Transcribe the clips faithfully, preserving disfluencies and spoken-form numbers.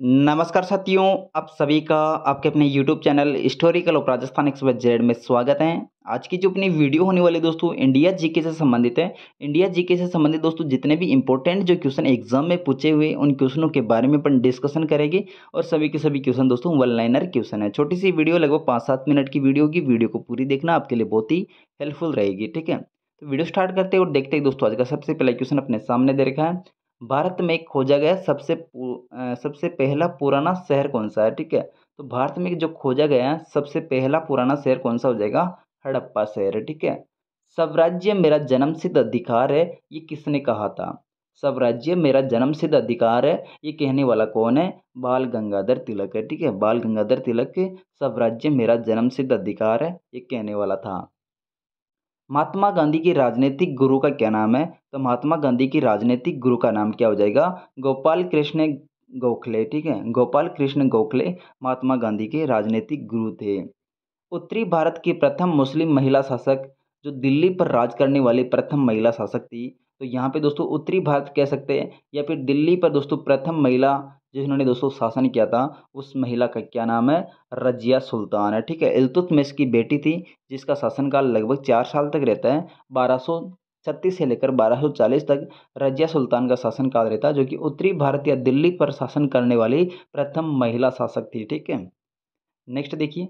नमस्कार साथियों, आप सभी का आपके अपने YouTube channel historical of Rajasthan express Z में स्वागत है। आज की जो अपनी वीडियो होने वाली दोस्तों इंडिया जीके से संबंधित है। इंडिया जीके से संबंधित दोस्तों जितने भी इंपॉर्टेंट जो क्वेश्चन एग्जाम में पूछे हुए उन क्वेश्चनों के बारे में अपन डिस्कशन करेंगे और सभी के सभी क्वेश्चन दोस्तों वन लाइनर क्वेश्चन है। छोटी सी वीडियो, लगभग पाँच सात मिनट की वीडियो की वीडियो को पूरी देखना आपके लिए बहुत ही हेल्पफुल रहेगी। ठीक है, तो वीडियो स्टार्ट करते हैं और देखते हैं दोस्तों आज का सबसे पहला क्वेश्चन अपने सामने दे रखा है। भारत में खोजा गया सबसे सबसे पहला पुराना शहर कौन सा है? ठीक है, तो भारत में जो खोजा गया सबसे पहला पुराना शहर कौन सा हो जाएगा? हड़प्पा शहर है। ठीक है, स्वराज्य मेरा जन्मसिद्ध अधिकार है, ये किसने कहा था? स्वराज्य मेरा जन्मसिद्ध अधिकार है, ये कहने वाला कौन है? बाल गंगाधर तिलक है। ठीक है, बाल गंगाधर तिलक स्वराज्य मेरा जन्मसिद्ध अधिकार है ये कहने वाला था। महात्मा गांधी के राजनीतिक गुरु का क्या नाम है? तो महात्मा गांधी के राजनीतिक गुरु का नाम क्या हो जाएगा? गोपाल कृष्ण गोखले। ठीक है, गोपाल कृष्ण गोखले महात्मा गांधी के राजनीतिक गुरु थे। उत्तरी भारत की प्रथम मुस्लिम महिला शासक, जो दिल्ली पर राज करने वाली प्रथम महिला शासक थी, तो यहाँ पे दोस्तों उत्तरी भारत कह सकते हैं या फिर दिल्ली पर दोस्तों प्रथम महिला जिन्होंने दोस्तों शासन किया था उस महिला का क्या नाम है? रजिया सुल्तान है। ठीक है, इल्तुतमिश की बेटी थी जिसका शासनकाल लगभग चार साल तक रहता है। बारह सौ छत्तीस से लेकर बारह सौ चालीस तक रजिया सुल्तान का शासनकाल रहता है, जो कि उत्तरी भारत या दिल्ली पर शासन करने वाली प्रथम महिला शासक थी। ठीक है, नेक्स्ट देखिए,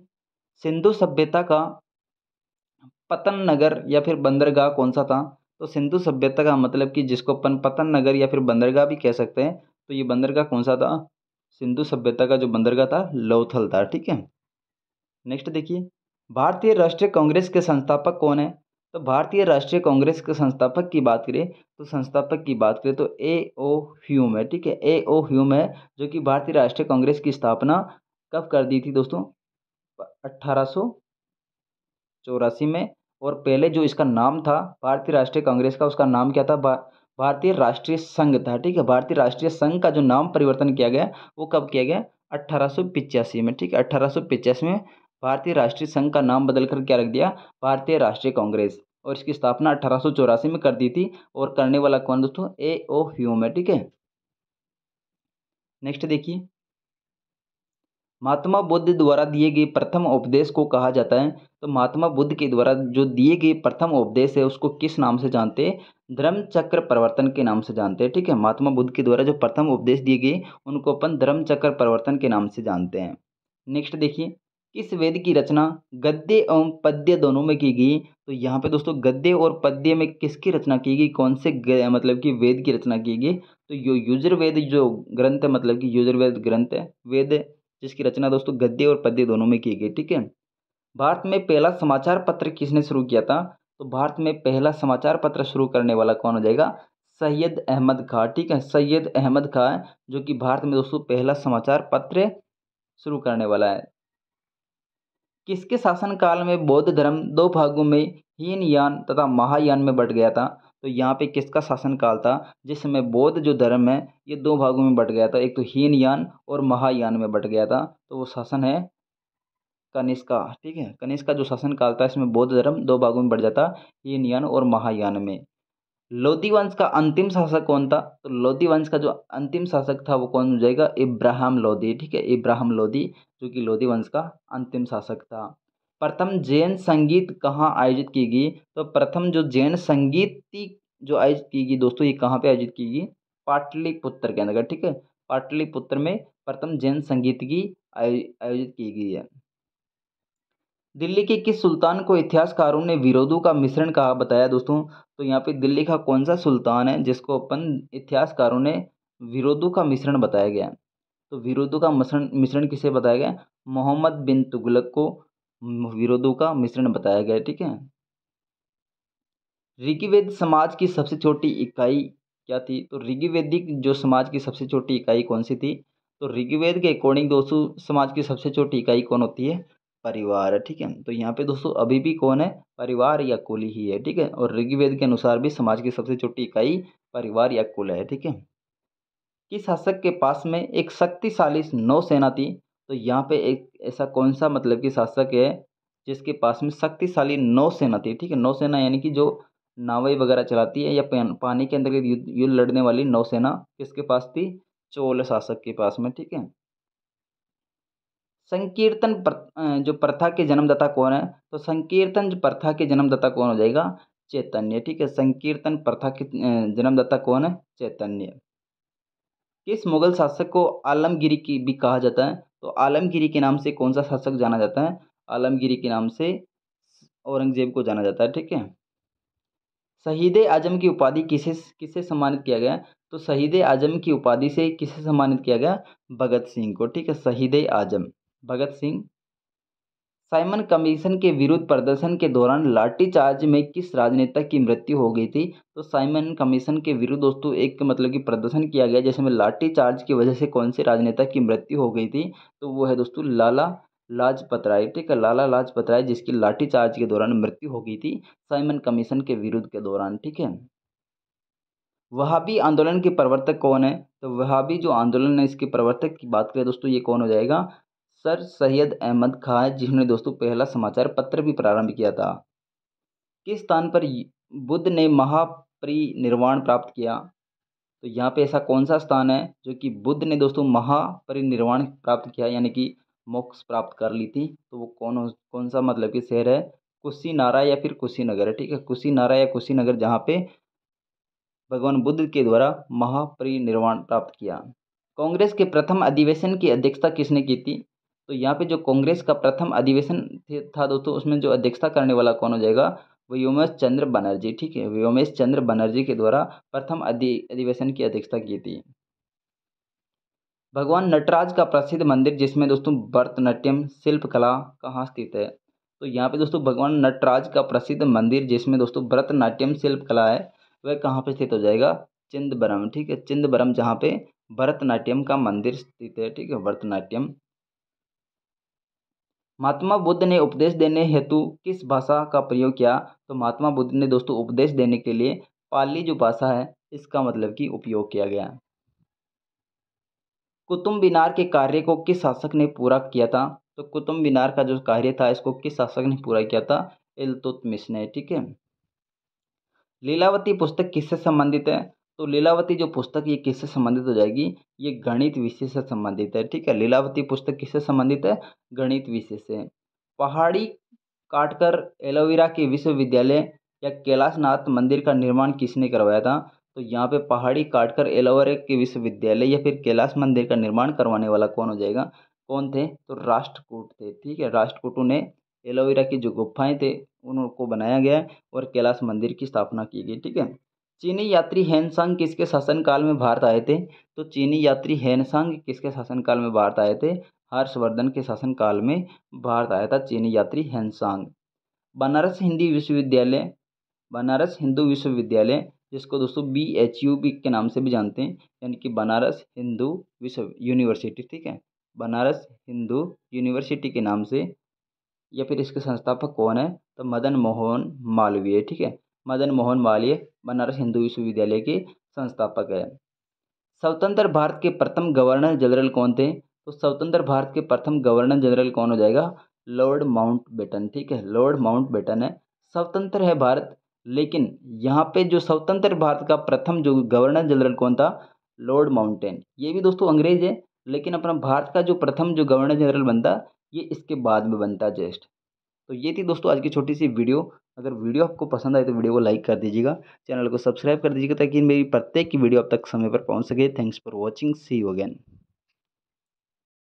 सिंधु सभ्यता का पतन नगर या फिर बंदरगाह कौन सा था? तो सिंधु सभ्यता का मतलब कि जिसको अपन पतन नगर या फिर बंदरगाह भी कह सकते हैं, तो ये बंदरगाह कौन सा था? सिंधु सभ्यता का जो बंदरगाह था लोथल था। ठीक है, नेक्स्ट देखिए, भारतीय राष्ट्रीय कांग्रेस के संस्थापक कौन है? तो भारतीय राष्ट्रीय कांग्रेस के संस्थापक की बात करें तो संस्थापक की बात करें तो ए ओ ह्यूम है। ठीक है, ए ओ ह्यूम है, जो कि भारतीय राष्ट्रीय कांग्रेस की स्थापना कब कर दी थी दोस्तों? अट्ठारह सौ चौरासी में। और पहले जो इसका नाम था भारतीय राष्ट्रीय कांग्रेस का, उसका नाम क्या था? भारतीय राष्ट्रीय संघ था। ठीक है, भारतीय राष्ट्रीय संघ का जो नाम परिवर्तन किया गया वो कब किया गया? अट्ठारह सौ पिचासी में। ठीक है, अट्ठारह सौ पिचासी में भारतीय राष्ट्रीय संघ का नाम बदलकर क्या रख दिया? भारतीय राष्ट्रीय कांग्रेस। और इसकी स्थापना अट्ठारह सौ चौरासी में कर दी थी और करने वाला कौन दोस्तों? ए ओ ह्यूम है। ठीक है, नेक्स्ट देखिए, महात्मा बुद्ध द्वारा दिए गए प्रथम उपदेश को कहा जाता है। तो महात्मा बुद्ध के द्वारा जो दिए गए प्रथम उपदेश है उसको किस नाम से जानते हैं? धर्म चक्र प्रवर्तन के नाम से जानते हैं। ठीक है, महात्मा बुद्ध के द्वारा जो प्रथम उपदेश दिए गए उनको अपन धर्म चक्र प्रवर्तन के नाम से जानते हैं। नेक्स्ट देखिए, किस वेद की रचना गद्य एवं पद्य दोनों में की गई? तो यहाँ पे दोस्तों गद्य और पद्य में किसकी रचना की गई, कौन से मतलब कि वेद की रचना की गई? तो यो युजुर्वेद जो ग्रंथ है, मतलब कि युजुर्वेद ग्रंथ है, वेद जिसकी रचना दोस्तों गद्य और पद्य दोनों में की गई। ठीक है, भारत में पहला समाचार पत्र किसने शुरू किया था? तो भारत में पहला समाचार पत्र शुरू करने वाला कौन हो जाएगा? सैयद अहमद खां। ठीक है, सैयद अहमद खां, जो कि भारत में दोस्तों पहला समाचार पत्र शुरू करने वाला है। किसके शासनकाल में बौद्ध धर्म दो भागों में हीनयान तथा महायान में बंट गया था? तो यहाँ पे किसका शासनकाल था जिसमें बौद्ध जो धर्म है ये दो भागों में बंट गया था? एक तो हीनयान और महायान में बंट गया था, तो वो शासन है कनिष्का। ठीक है, कनिष्का जो शासनकाल था इसमें बौद्ध धर्म दो भागों में बंट जाता, हीनयान और महायान में। लोधी वंश का अंतिम शासक कौन था? तो लोधी वंश का जो अंतिम शासक था वो कौन हो जाएगा? इब्राहिम लोधी। ठीक है, इब्राहिम लोधी, जो कि लोधी वंश का अंतिम शासक था। प्रथम जैन संगीत कहाँ आयोजित की गई? तो प्रथम जो जैन संगीत जो आयोजित की गई दोस्तों ये कहाँ पे आयोजित की गई? पाटलिपुत्र के अंदर। ठीक है, पाटलिपुत्र में प्रथम जैन संगीत की आयोजित की गई है। दिल्ली के किस सुल्तान को इतिहासकारों ने विरोधों का मिश्रण कहा बताया दोस्तों? तो यहाँ पे दिल्ली का कौन सा सुल्तान है जिसको अपन इतिहासकारों ने विरोधों का मिश्रण बताया गया? तो विरोधों का मिश्रण मिश्रण किसे बताया गया? मोहम्मद बिन तुगलक को विरोधों का मिश्रण बताया गया। ठीक है, ऋग्वेद समाज की सबसे छोटी इकाई क्या थी? तो ऋग्वेदिक जो समाज की सबसे छोटी इकाई कौन सी थी? तो ऋग्वेद के अकॉर्डिंग दोस्तों समाज की सबसे छोटी इकाई कौन होती है? परिवार है। ठीक है, तो यहाँ पे दोस्तों अभी भी कौन है? परिवार या कुल ही है। ठीक है, और ऋग्वेद के अनुसार भी समाज की सबसे छोटी इकाई परिवार या कुल है। ठीक है, किस शासक के पास में एक शक्तिशाली नौसेना थी? तो यहाँ पे एक ऐसा कौन सा मतलब कि शासक है जिसके पास में शक्तिशाली नौसेना थी? ठीक है, नौसेना यानी कि जो नावें वगैरह चलाती है या पानी के अंदर युद्ध लड़ने वाली नौसेना किसके पास थी? चोल शासक के पास में। ठीक है, संकीर्तन प्र, जो प्रथा के जन्मदाता कौन है, तो संकीर्तन प्रथा के जन्मदाता कौन हो जाएगा, चैतन्य। ठीक है, संकीर्तन प्रथा के जन्मदाता कौन है, चैतन्य। किस मुगल शासक को आलमगिरी की भी कहा जाता है, तो आलमगिरी के नाम से कौन सा शासक जाना जाता है, आलमगिरी के नाम से औरंगजेब को जाना जाता है। ठीक है, शहीद आजम की उपाधि किसे किसे सम्मानित किया गया, तो शहीद आजम की उपाधि से किसे सम्मानित किया गया, भगत सिंह को। ठीक है, शहीद आजम भगत सिंह। साइमन कमीशन के विरुद्ध प्रदर्शन के दौरान लाठीचार्ज में किस राजनेता की मृत्यु हो गई थी, तो साइमन कमीशन के विरुद्ध दोस्तों एक मतलब कि प्रदर्शन किया गया जिसमें लाठीचार्ज की वजह से कौन से राजनेता की मृत्यु हो गई थी, तो वो है दोस्तों लाला लाजपत राय। ठीक है, लाला लाजपत राय जिसकी लाठीचार्ज के दौरान मृत्यु हो गई थी साइमन कमीशन के विरुद्ध के दौरान। ठीक है, वहाबी आंदोलन के प्रवर्तक कौन है, तो वहाबी जो आंदोलन है इसके प्रवर्तक की बात करें दोस्तों ये कौन हो जाएगा, सर सैयद अहमद खां, जिन्होंने दोस्तों पहला समाचार पत्र भी प्रारंभ किया था। किस स्थान पर बुद्ध ने महापरिनिर्वाण प्राप्त किया, तो यहाँ पे ऐसा कौन सा स्थान है जो कि बुद्ध ने दोस्तों महापरिनिर्वाण प्राप्त किया यानी कि मोक्ष प्राप्त कर ली थी, तो वो कौन कौन सा मतलब कि शहर है, कुशीनारा या फिर कुशीनगर है। ठीक है, कुशीनारा या कुशीनगर जहाँ पे भगवान बुद्ध के द्वारा महापरिनिर्वाण प्राप्त किया। कांग्रेस के प्रथम अधिवेशन की अध्यक्षता किसने की थी, तो यहाँ पे जो कांग्रेस का प्रथम अधिवेशन था दोस्तों उसमें जो अध्यक्षता करने वाला कौन हो जाएगा, वो उमेश चंद्र बनर्जी। ठीक है, उमेश चंद्र बनर्जी के द्वारा प्रथम अधिवेशन की अध्यक्षता की थी। भगवान नटराज का प्रसिद्ध मंदिर जिसमें दोस्तों भरतनाट्यम शिल्पकला कहाँ स्थित है, तो यहाँ पे दोस्तों भगवान नटराज का प्रसिद्ध मंदिर जिसमें दोस्तों भरतनाट्यम शिल्पकला है वह कहाँ पे स्थित हो जाएगा, चिदंबरम। ठीक है, चिदंबरम जहाँ पे भरतनाट्यम का मंदिर स्थित है। ठीक है, भरतनाट्यम। महात्मा बुद्ध ने उपदेश देने हेतु किस भाषा का प्रयोग किया, तो महात्मा बुद्ध ने दोस्तों उपदेश देने के लिए पाली जो भाषा है इसका मतलब कि उपयोग किया गया। कुतुब मीनार के कार्य को किस शासक ने पूरा किया था, तो कुतुब मीनार का जो कार्य था इसको किस शासक ने पूरा किया था, इल्तुतमिश ने। ठीक है, लीलावती पुस्तक किससे संबंधित है, तो लीलावती जो पुस्तक ये किससे संबंधित हो जाएगी, ये गणित विषय से संबंधित है। ठीक है, लीलावती पुस्तक किससे संबंधित है, गणित विषय से। पहाड़ी काटकर एलोवेरा के विश्वविद्यालय या कैलाशनाथ मंदिर का निर्माण किसने करवाया था, तो यहाँ पे पहाड़ी काटकर एलोवेरा के विश्वविद्यालय या फिर कैलाश मंदिर का निर्माण करवाने वाला कौन हो जाएगा, कौन थे, तो राष्ट्रकूट थे। ठीक है, राष्ट्रकूटों ने एलोवेरा की जो गुफाएँ थे उनको बनाया गया और कैलाश मंदिर की स्थापना की गई। ठीक है, चीनी यात्री हेनसांग किसके शासनकाल में भारत आए थे, तो चीनी यात्री हेनसांग किसके शासनकाल में भारत आए थे, हर्षवर्धन के शासनकाल में भारत आया था चीनी यात्री हेनसांग। बनारस हिंदी विश्वविद्यालय, बनारस हिंदू विश्वविद्यालय जिसको दोस्तों बी एच यू बी के नाम से भी जानते हैं यानी कि बनारस हिंदू विश्व यूनिवर्सिटी। ठीक है, बनारस हिंदू यूनिवर्सिटी के नाम से या फिर इसके संस्थापक कौन है, तो मदन मोहन मालवीय। ठीक है, मदन मोहन मालवीय बनारस हिंदू विश्वविद्यालय के संस्थापक है। स्वतंत्र भारत के प्रथम गवर्नर जनरल कौन थे, तो स्वतंत्र भारत के प्रथम गवर्नर जनरल कौन हो जाएगा, लॉर्ड माउंटबेटन। ठीक है, लॉर्ड माउंटबेटन है। स्वतंत्र है भारत, लेकिन यहाँ पे जो स्वतंत्र भारत का प्रथम जो गवर्नर जनरल कौन था, लॉर्ड माउंटेन। ये भी दोस्तों अंग्रेज है, लेकिन अपना भारत का जो प्रथम जो गवर्नर जनरल बनता ये इसके बाद में बनता जस्ट। तो ये थी दोस्तों आज की छोटी सी वीडियो। अगर वीडियो आपको पसंद आए तो वीडियो को लाइक कर दीजिएगा, चैनल को सब्सक्राइब कर दीजिएगा ताकि मेरी प्रत्येक की वीडियो आप तक समय पर पहुंच सके। Thanks for watching, see you again.